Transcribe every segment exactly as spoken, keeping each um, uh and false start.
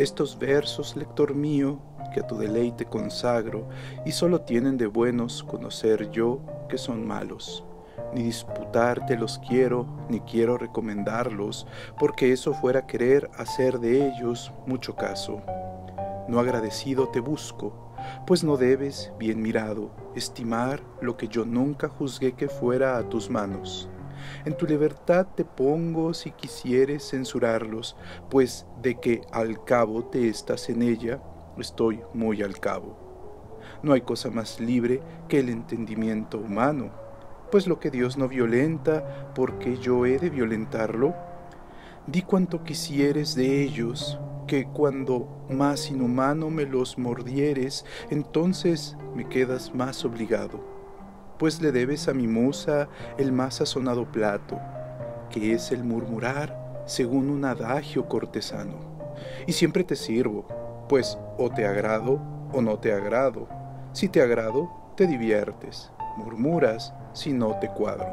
Estos versos, lector mío, que a tu deleite consagro, y solo tienen de buenos conocer yo que son malos. Ni disputarte los quiero, ni quiero recomendarlos, porque eso fuera querer hacer de ellos mucho caso. No agradecido te busco, pues no debes, bien mirado, estimar lo que yo nunca juzgué que fuera a tus manos. En tu libertad te pongo si quisieres censurarlos, pues de que al cabo te estás en ella, estoy muy al cabo. No hay cosa más libre que el entendimiento humano, pues lo que Dios no violenta, ¿por qué yo he de violentarlo? Di cuanto quisieres de ellos, que cuando más inhumano me los mordieres, entonces me quedas más obligado, pues le debes a mi musa el más sazonado plato, que es el murmurar según un adagio cortesano. Y siempre te sirvo, pues o te agrado o no te agrado. Si te agrado, te diviertes, murmuras, si no te cuadro.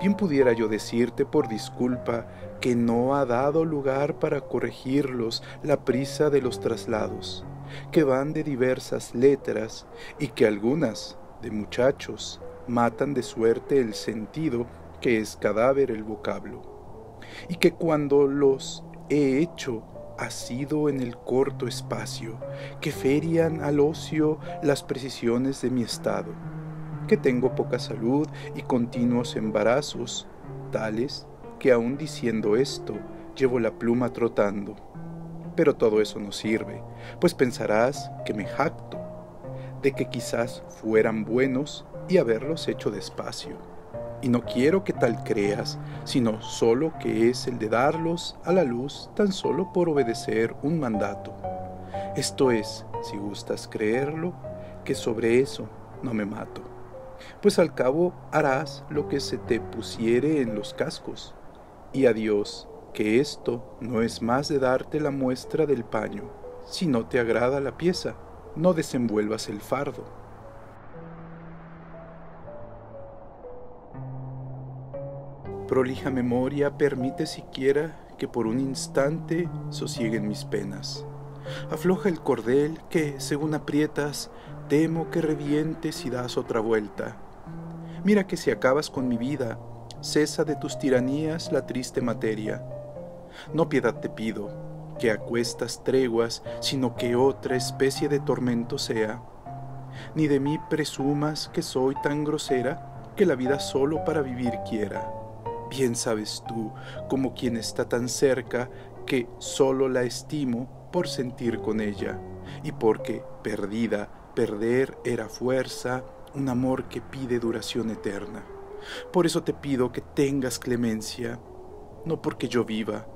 Bien pudiera yo decirte por disculpa que no ha dado lugar para corregirlos la prisa de los traslados, que van de diversas letras y que algunas, de muchachos, matan de suerte el sentido que es cadáver el vocablo, y que cuando los he hecho ha sido en el corto espacio, que ferian al ocio las precisiones de mi estado, que tengo poca salud y continuos embarazos, tales que aun diciendo esto, llevo la pluma trotando. Pero todo eso no sirve, pues pensarás que me jacto de que quizás fueran buenos y haberlos hecho despacio. Y no quiero que tal creas, sino solo que es el de darlos a la luz tan solo por obedecer un mandato. Esto es, si gustas creerlo, que sobre eso no me mato. Pues al cabo harás lo que se te pusiere en los cascos. Y adiós, que esto no es más de darte la muestra del paño. Si no te agrada la pieza, no desenvuelvas el fardo. Prolija memoria permite siquiera que por un instante sosieguen mis penas. Afloja el cordel que, según aprietas, temo que revientes si das otra vuelta. Mira que si acabas con mi vida, cesa de tus tiranías la triste materia. No piedad te pido, que a cuestas treguas, sino que otra especie de tormento sea. Ni de mí presumas que soy tan grosera, que la vida solo para vivir quiera. Bien sabes tú, como quien está tan cerca, que solo la estimo por sentir con ella, y porque, perdida, perder era fuerza, un amor que pide duración eterna. Por eso te pido que tengas clemencia, no porque yo viva,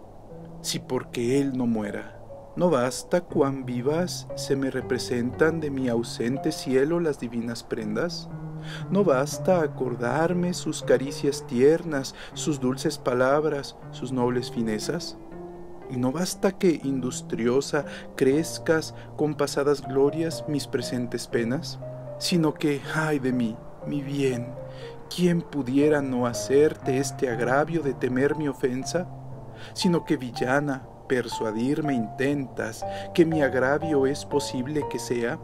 si porque él no muera. No basta cuán vivas se me representan de mi ausente cielo las divinas prendas. No basta acordarme sus caricias tiernas, sus dulces palabras, sus nobles finezas. Y no basta que industriosa crezcas con pasadas glorias mis presentes penas, sino que, ay de mí, mi bien, ¿quién pudiera no hacerte este agravio de temer mi ofensa? Sino que villana, persuadirme intentas que mi agravio es posible que sea,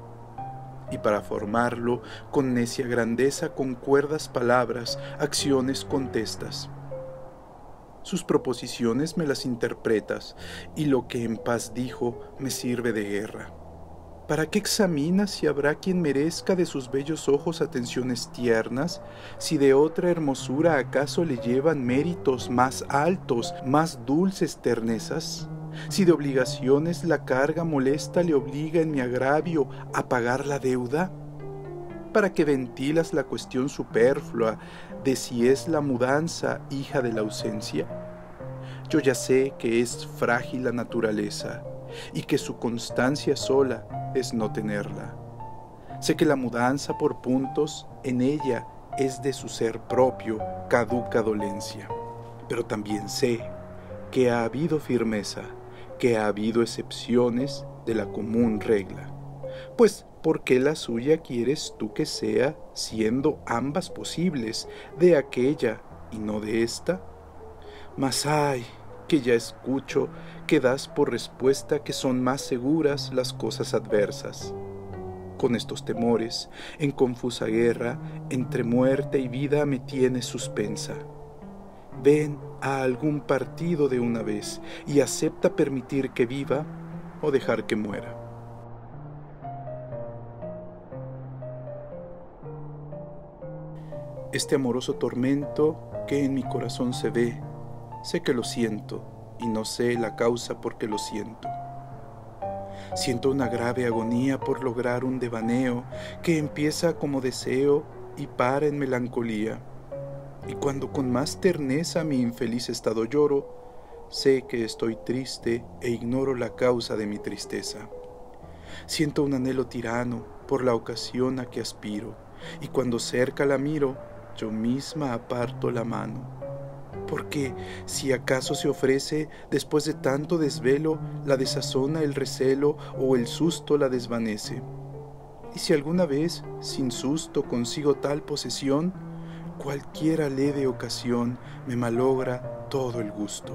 y para formarlo con necia grandeza con cuerdas palabras, acciones contestas. Sus proposiciones me las interpretas, y lo que en paz dijo me sirve de guerra. ¿Para qué examinas si habrá quien merezca de sus bellos ojos atenciones tiernas, si de otra hermosura acaso le llevan méritos más altos, más dulces ternezas? Si de obligaciones la carga molesta le obliga en mi agravio a pagar la deuda? ¿Para qué ventilas la cuestión superflua de si es la mudanza hija de la ausencia? Yo ya sé que es frágil la naturaleza, y que su constancia sola es no tenerla. Sé que la mudanza por puntos en ella es de su ser propio caduca dolencia, pero también sé que ha habido firmeza, que ha habido excepciones de la común regla. Pues, ¿por qué la suya quieres tú que sea, siendo ambas posibles, de aquella y no de esta? Mas ay, que ya escucho que das por respuesta que son más seguras las cosas adversas. Con estos temores, en confusa guerra, entre muerte y vida me tienes suspensa. Ven a algún partido de una vez y acepta permitir que viva o dejar que muera. Este amoroso tormento que en mi corazón se ve, sé que lo siento y no sé la causa por qué lo siento. Siento una grave agonía por lograr un devaneo que empieza como deseo y para en melancolía. Y cuando con más terneza mi infeliz estado lloro, sé que estoy triste e ignoro la causa de mi tristeza. Siento un anhelo tirano por la ocasión a que aspiro, y cuando cerca la miro, yo misma aparto la mano. Porque, si acaso se ofrece, después de tanto desvelo, la desazona el recelo o el susto la desvanece. Y si alguna vez, sin susto, consigo tal posesión, cualquiera leve ocasión me malogra todo el gusto.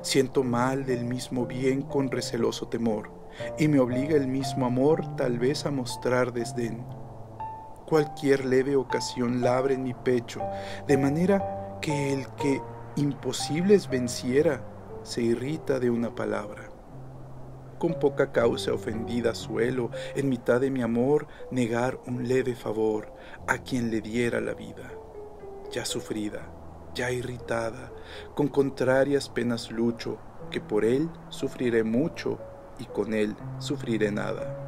Siento mal del mismo bien con receloso temor, y me obliga el mismo amor tal vez a mostrar desdén. Cualquier leve ocasión labre en mi pecho, de manera que el que imposibles venciera se irrita de una palabra. Con poca causa ofendida suelo, en mitad de mi amor, negar un leve favor a quien le diera la vida. Ya sufrida, ya irritada, con contrarias penas lucho, que por él sufriré mucho y con él sufriré nada.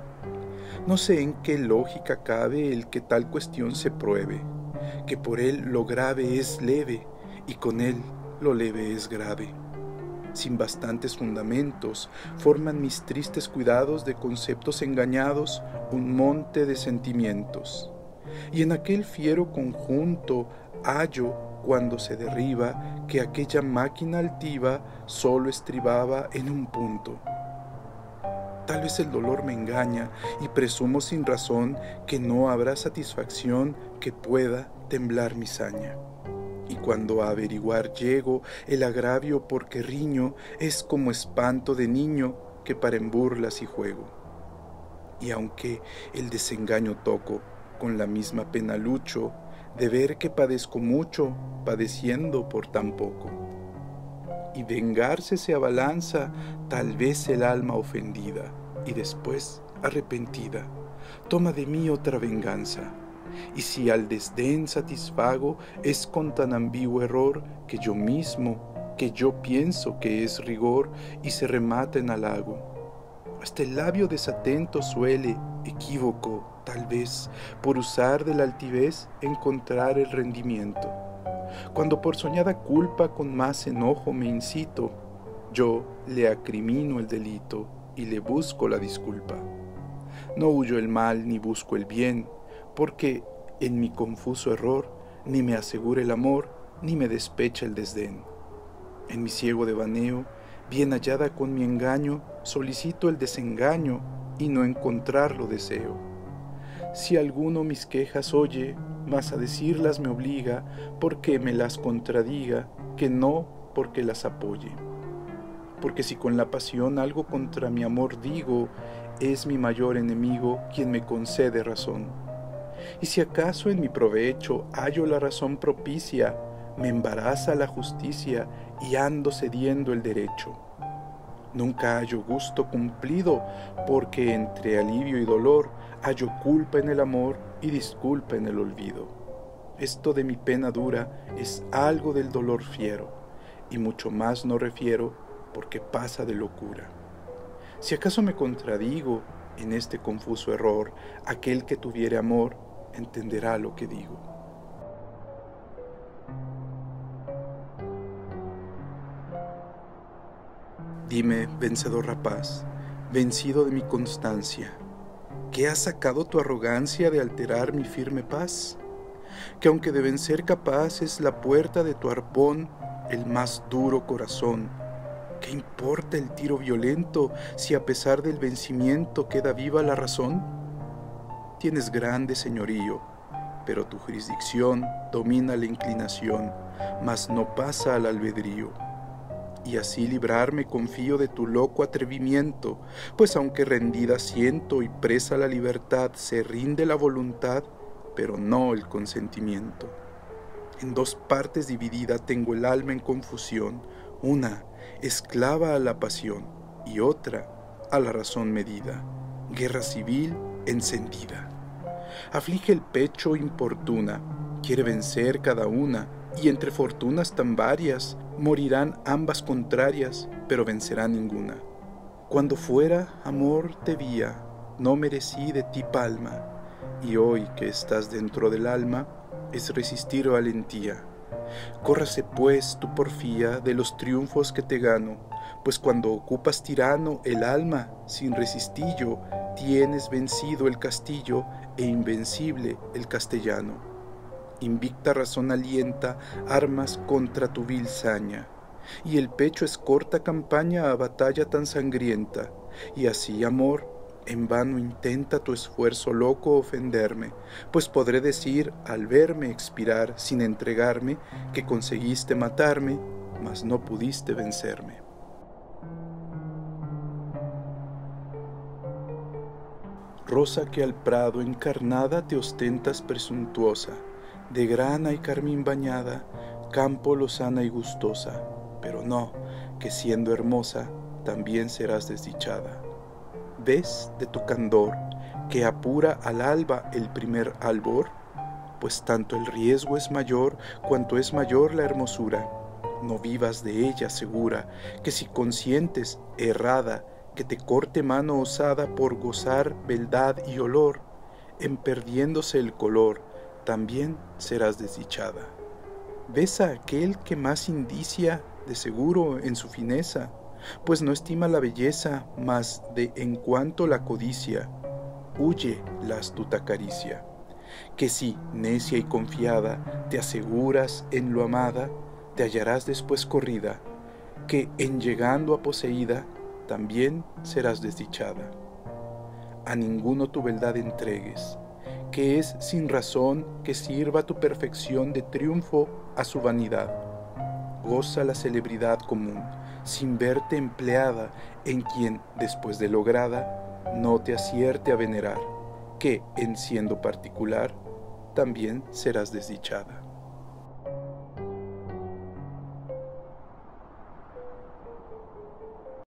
No sé en qué lógica cabe el que tal cuestión se pruebe, que por él lo grave es leve, y con él lo leve es grave. Sin bastantes fundamentos, forman mis tristes cuidados de conceptos engañados un monte de sentimientos. Y en aquel fiero conjunto hallo, cuando se derriba, que aquella máquina altiva solo estribaba en un punto. Tal vez el dolor me engaña y presumo sin razón que no habrá satisfacción que pueda temblar mi saña. Y cuando a averiguar llego el agravio porque riño, es como espanto de niño que paren burlas y juego. Y aunque el desengaño toco, con la misma pena lucho, de ver que padezco mucho, padeciendo por tan poco. Y vengarse se abalanza, tal vez el alma ofendida, y después, arrepentida, toma de mí otra venganza. Y si al desdén satisfago, es con tan ambiguo error que yo mismo, que yo pienso que es rigor, y se remata en halago. Hasta el labio desatento suele, equívoco, tal vez, por usar de la altivez, encontrar el rendimiento. Cuando por soñada culpa con más enojo me incito, yo le acrimino el delito y le busco la disculpa. No huyo el mal ni busco el bien, porque en mi confuso error ni me asegura el amor ni me despecha el desdén. En mi ciego devaneo, bien hallada con mi engaño, solicito el desengaño y no encontrarlo deseo. Si alguno mis quejas oye, mas a decirlas me obliga, porque me las contradiga, que no porque las apoye. Porque si con la pasión algo contra mi amor digo, es mi mayor enemigo quien me concede razón. Y si acaso en mi provecho hallo la razón propicia, me embaraza la justicia y ando cediendo el derecho. Nunca hallo gusto cumplido, porque entre alivio y dolor hallo culpa en el amor y disculpa en el olvido. Esto de mi pena dura es algo del dolor fiero, y mucho más no refiero, porque pasa de locura. Si acaso me contradigo en este confuso error, aquel que tuviere amor entenderá lo que digo. Dime, vencedor rapaz, vencido de mi constancia, ¿qué ha sacado tu arrogancia de alterar mi firme paz? Que aunque de vencer capaz es la puerta de tu arpón, el más duro corazón. ¿Qué importa el tiro violento si a pesar del vencimiento queda viva la razón? Tienes grande señorío, pero tu jurisdicción domina la inclinación, mas no pasa al albedrío. y así librarme confío de tu loco atrevimiento, pues aunque rendida siento y presa la libertad, se rinde la voluntad, pero no el consentimiento. En dos partes dividida tengo el alma en confusión, una esclava a la pasión y otra a la razón medida, guerra civil encendida. Aflige el pecho importuna, quiere vencer cada una, y entre fortunas tan varias, morirán ambas contrarias, pero vencerá ninguna. Cuando fuera amor te vía, no merecí de ti palma, y hoy que estás dentro del alma, es resistir valentía. Córrase pues tu porfía de los triunfos que te gano, pues cuando ocupas tirano el alma, sin resistillo, tienes vencido el castillo e invencible el castellano. Invicta razón alienta armas contra tu vil saña, y el pecho es corta campaña a batalla tan sangrienta, y así, amor, en vano intenta tu esfuerzo loco ofenderme, pues podré decir al verme expirar sin entregarme que conseguiste matarme, mas no pudiste vencerme. Rosa que al prado encarnada te ostentas presuntuosa, de grana y carmín bañada, campo lozana y gustosa, pero no, que siendo hermosa, también serás desdichada. ¿Ves de tu candor, que apura al alba el primer albor? Pues tanto el riesgo es mayor, cuanto es mayor la hermosura. No vivas de ella segura, que si consientes, errada, que te corte mano osada por gozar beldad y olor, en perdiéndose el color, también serás desdichada. Besa a aquel que más indicia, de seguro, en su fineza, pues no estima la belleza, mas de en cuanto la codicia, huye la astuta caricia. Que si, necia y confiada, te aseguras en lo amada, te hallarás después corrida, que en llegando a poseída, también serás desdichada. A ninguno tu beldad entregues, que es sin razón que sirva tu perfección de triunfo a su vanidad. Goza la celebridad común, sin verte empleada, en quien, después de lograda, no te acierte a venerar, que, en siendo particular, también serás desdichada.